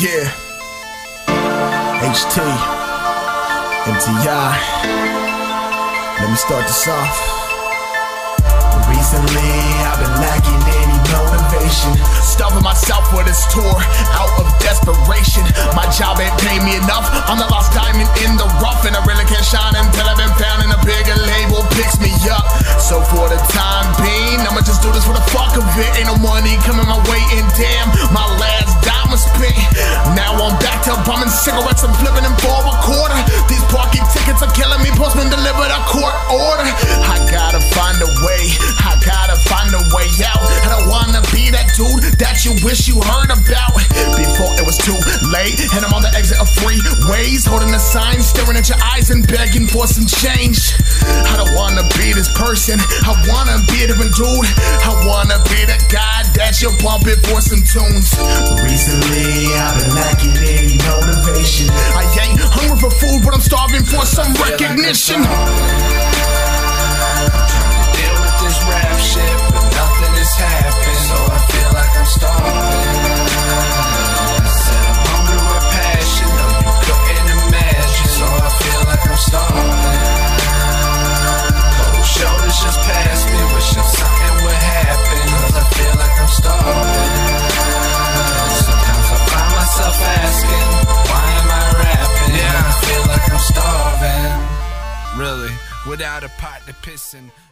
Yeah, HT, MTI, let me start this off. Recently, I've been lacking any motivation, starving myself for this tour, out of desperation. My job ain't paid me enough, I'm the lost diamond in the rough, and I really can't shine until I've been found and a bigger label picks me up. So for the time being, I'ma just do this for the fuck of it. Ain't no money coming my way, and damn, my last dime was spent. Now I'm back to bumming cigarettes and flipping them for a quarter. These parking tickets are killing me, postman delivered a court order. I gotta find a way, I gotta find a way out. I don't wanna be that dude that you wish you heard about before it was too late, and I'm on the exit of freeways, holding a sign, staring at your eyes and begging for some change. I don't wanna be this person, I wanna be a different dude. I wanna be the guy that you're bumping for some tunes. Recently, I've been lacking any motivation. I ain't hungry for food, but I'm starving for some recognition. I'm trying to deal with this rap shit, but nothing is happening, so I feel like I'm starving. I said I'm hungry with passion, though you couldn't imagine, so I feel like I'm starving. Shoulders just past me, wishing something would happen, 'cause I feel like I'm starving. Sometimes I find myself asking, why am I rapping? Yeah, I feel like I'm starving. Really, without a pot to piss in.